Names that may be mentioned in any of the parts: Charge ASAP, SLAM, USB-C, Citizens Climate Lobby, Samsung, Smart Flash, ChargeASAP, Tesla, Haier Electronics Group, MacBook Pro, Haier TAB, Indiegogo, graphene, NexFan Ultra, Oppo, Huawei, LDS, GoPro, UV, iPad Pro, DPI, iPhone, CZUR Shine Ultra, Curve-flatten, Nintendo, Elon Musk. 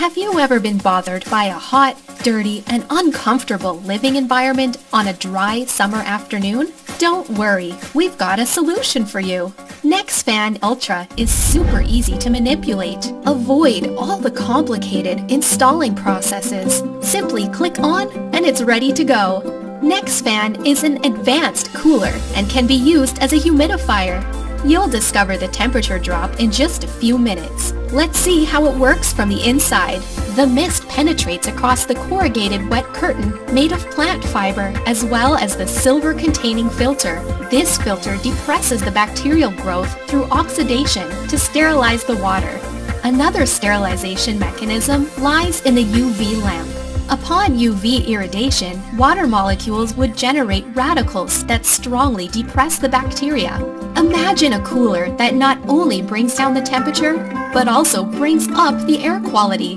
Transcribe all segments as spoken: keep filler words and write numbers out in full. Have you ever been bothered by a hot, dirty, and uncomfortable living environment on a dry summer afternoon? Don't worry, we've got a solution for you. NexFan Ultra is super easy to manipulate. Avoid all the complicated installing processes. Simply click on and it's ready to go. NexFan is an advanced cooler and can be used as a humidifier. You'll discover the temperature drop in just a few minutes. Let's see how it works from the inside. The mist penetrates across the corrugated wet curtain made of plant fiber as well as the silver-containing filter. This filter depresses the bacterial growth through oxidation to sterilize the water. Another sterilization mechanism lies in the U V lamp. Upon U V irradiation, water molecules would generate radicals that strongly depress the bacteria. Imagine a cooler that not only brings down the temperature, but also brings up the air quality.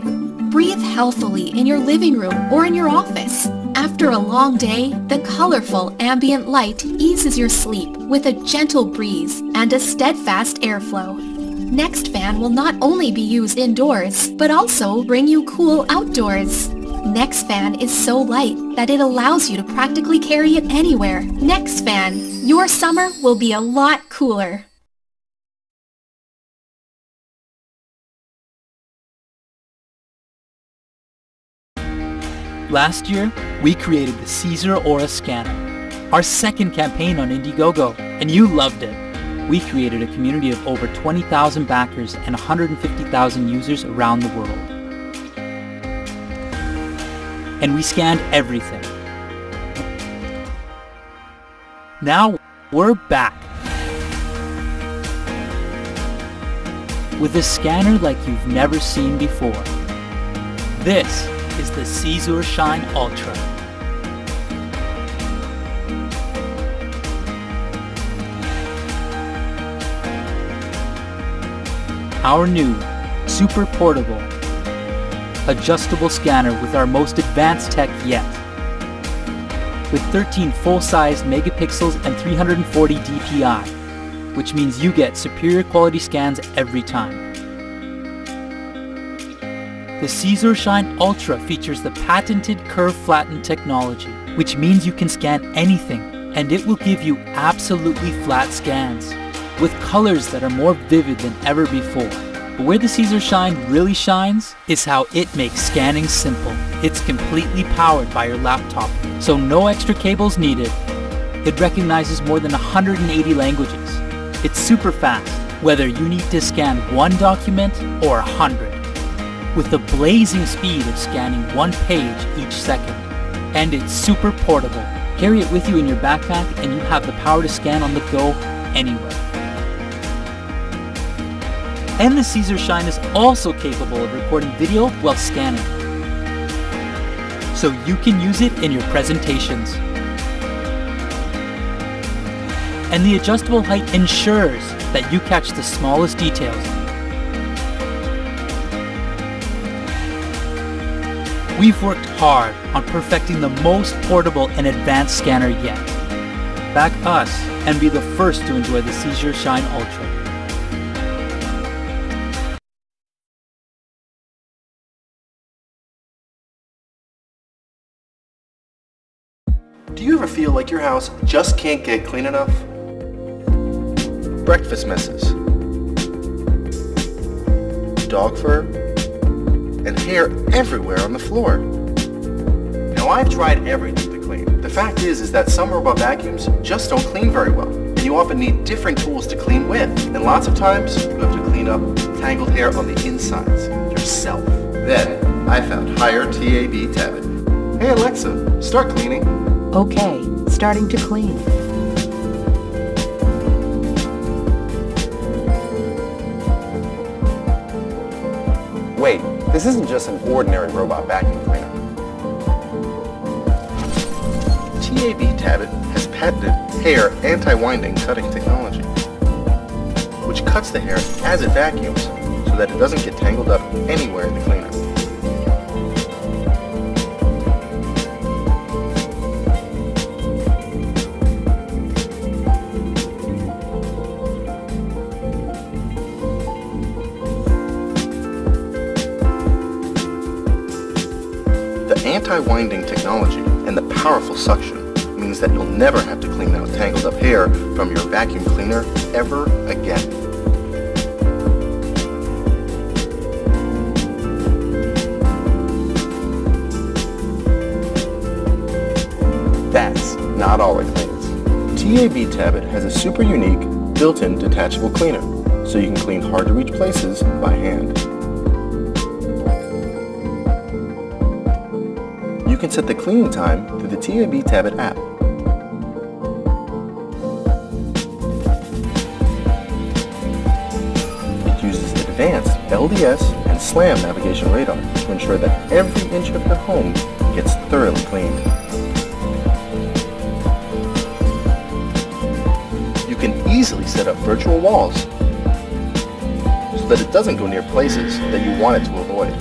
Breathe healthily in your living room or in your office. After a long day, the colorful ambient light eases your sleep with a gentle breeze and a steadfast airflow. NexFan will not only be used indoors, but also bring you cool outdoors. NexFan is so light that it allows you to practically carry it anywhere. NexFan, your summer will be a lot cooler. Last year, we created the C Z U R Aura Scanner, our second campaign on Indiegogo, and you loved it. We created a community of over twenty thousand backers and one hundred fifty thousand users around the world. And we scanned everything. Now we're back. With a scanner like you've never seen before. This is the C Z U R Shine Ultra. Our new, super portable, adjustable scanner with our most advanced tech yet. With thirteen full-sized megapixels and three hundred forty D P I, which means you get superior quality scans every time. The C Z U R Shine Ultra features the patented curve flatten technology, which means you can scan anything and it will give you absolutely flat scans with colors that are more vivid than ever before. But where the C Z U R Shine really shines is how it makes scanning simple. It's completely powered by your laptop, so no extra cables needed. It recognizes more than one hundred eighty languages. It's super fast, whether you need to scan one document or one hundred. With the blazing speed of scanning one page each second. And it's super portable. Carry it with you in your backpack and you have the power to scan on the go anywhere. And the C Z U R Shine is also capable of recording video while scanning, so you can use it in your presentations. And the adjustable height ensures that you catch the smallest details. We've worked hard on perfecting the most portable and advanced scanner yet. Back us and be the first to enjoy the C Z U R Shine Ultra. Do you ever feel like your house just can't get clean enough? Breakfast messes, dog fur, and hair everywhere on the floor. Now I've tried everything to clean. The fact is is that some robot vacuums just don't clean very well, and you often need different tools to clean with, and lots of times you have to clean up tangled hair on the insides yourself. Then I found Haier T A B Tablet. Hey Alexa, start cleaning. Okay, starting to clean. Wait, this isn't just an ordinary robot vacuum cleaner. T A B Tabit has patented hair anti-winding cutting technology, which cuts the hair as it vacuums so that it doesn't get tangled up anywhere in the cleaner. anti-winding technology and the powerful suction means that you'll never have to clean out tangled up hair from your vacuum cleaner ever again. That's not all it cleans. T A B Tabit has a super unique, built-in detachable cleaner, so you can clean hard-to-reach places by hand. You can set the cleaning time through the T A B Tabit app. It uses advanced L D S and SLAM navigation radar to ensure that every inch of your home gets thoroughly cleaned. You can easily set up virtual walls so that it doesn't go near places that you want it to avoid.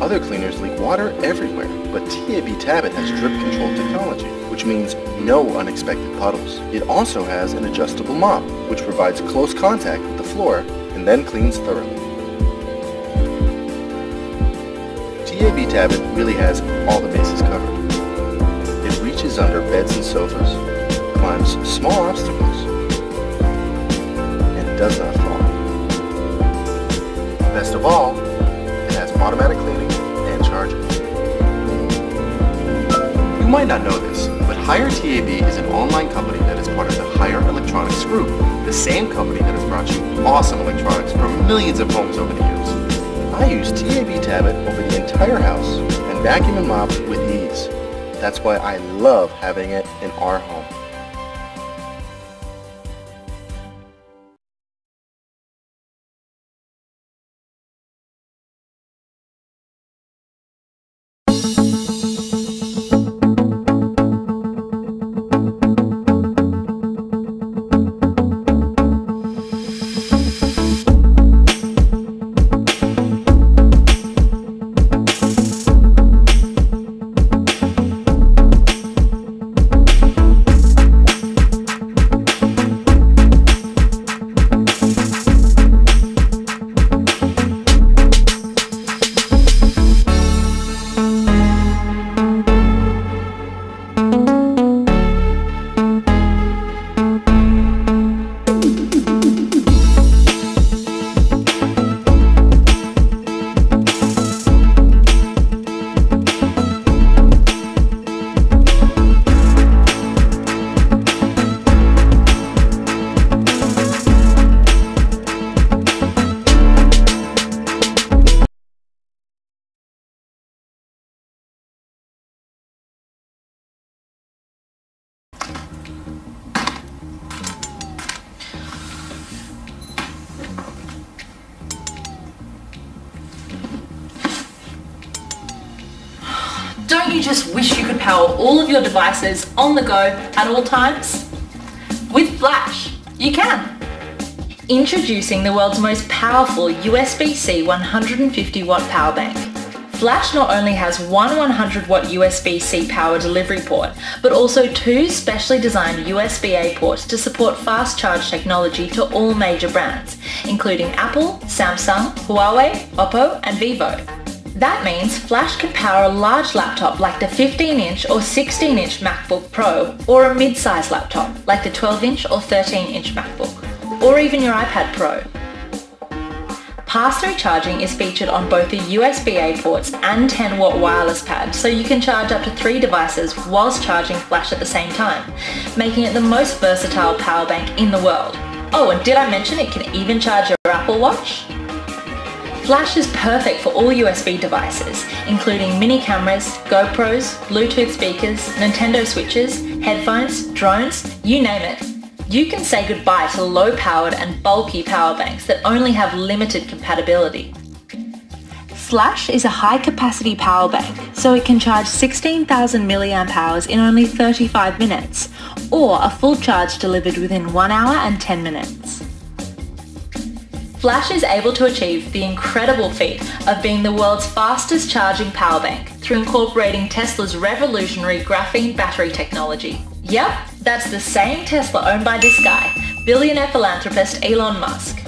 Other cleaners leak water everywhere, but T A B Tabit has drip control technology, which means no unexpected puddles. It also has an adjustable mop, which provides close contact with the floor and then cleans thoroughly. T A B Tabit really has all the bases covered. It reaches under beds and sofas, climbs small obstacles, and does not fall. Best of all, it has automatic cleaning and charging. You might not know this, but Haier T A B is an online company that is part of the Haier Electronics Group, the same company that has brought you awesome electronics for millions of homes over the years. I use T A B Tabit over the entire house and vacuum and mop with ease. That's why I love having it in our home. Don't you just wish you could power all of your devices on the go at all times? With Flash, you can. Introducing the world's most powerful U S B C one hundred fifty watt power bank. Flash not only has one one hundred watt U S B C power delivery port, but also two specially designed U S B A ports to support fast charge technology to all major brands, including Apple, Samsung, Huawei, Oppo and Vivo. That means Flash can power a large laptop like the fifteen inch or sixteen inch MacBook Pro, or a mid-size laptop like the twelve inch or thirteen inch MacBook, or even your iPad Pro. Pass-through charging is featured on both the U S B A ports and ten watt wireless pad, so you can charge up to three devices whilst charging Flash at the same time, making it the most versatile power bank in the world. Oh, and did I mention it can even charge your Apple Watch? Flash is perfect for all U S B devices, including mini cameras, GoPros, Bluetooth speakers, Nintendo Switches, headphones, drones, you name it. You can say goodbye to low-powered and bulky power banks that only have limited compatibility. Flash is a high-capacity power bank, so it can charge sixteen thousand milliamp hours in only thirty-five minutes, or a full charge delivered within one hour and ten minutes. Flash is able to achieve the incredible feat of being the world's fastest charging power bank through incorporating Tesla's revolutionary graphene battery technology. Yep, that's the same Tesla owned by this guy, billionaire philanthropist Elon Musk.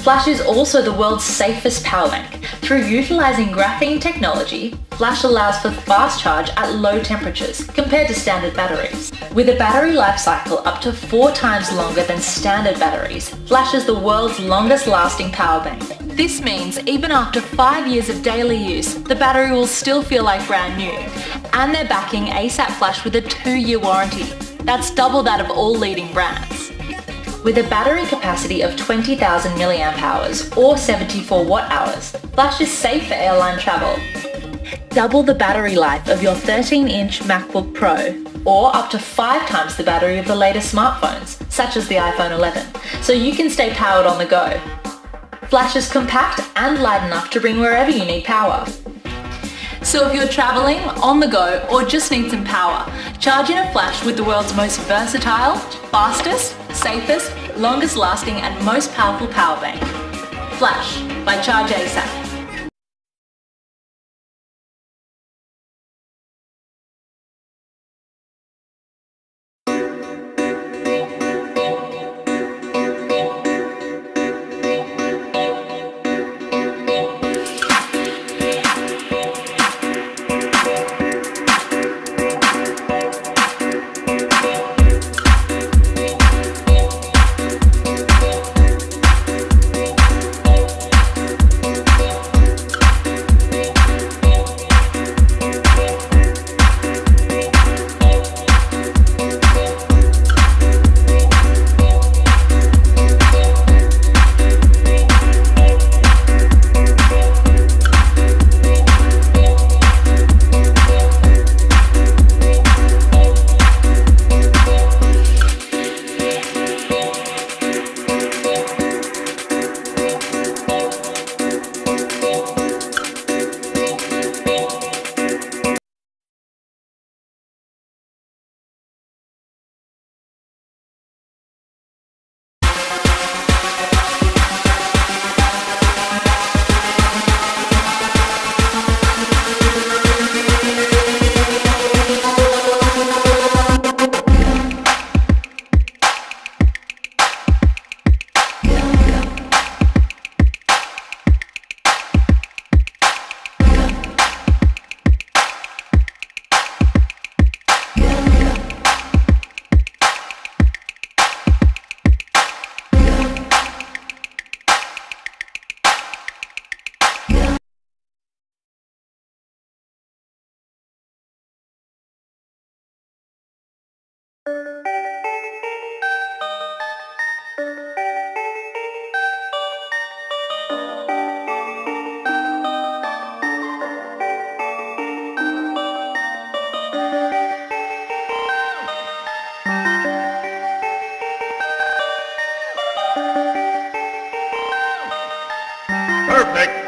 Flash is also the world's safest power bank. Through utilizing graphene technology, Flash allows for fast charge at low temperatures compared to standard batteries. With a battery life cycle up to four times longer than standard batteries, Flash is the world's longest lasting power bank. This means even after five years of daily use, the battery will still feel like brand new. And they're backing ASAP Flash with a two-year warranty. That's double that of all leading brands. With a battery capacity of twenty thousand milliamp hours or seventy-four watt hours, Flash is safe for airline travel. Double the battery life of your thirteen inch MacBook Pro, or up to five times the battery of the latest smartphones, such as the iPhone eleven, so you can stay powered on the go. Flash is compact and light enough to bring wherever you need power. So if you're traveling, on the go, or just need some power, charge in a Flash with the world's most versatile, fastest, safest, longest lasting and most powerful power bank. Flash by Charge ASAP. Perfect.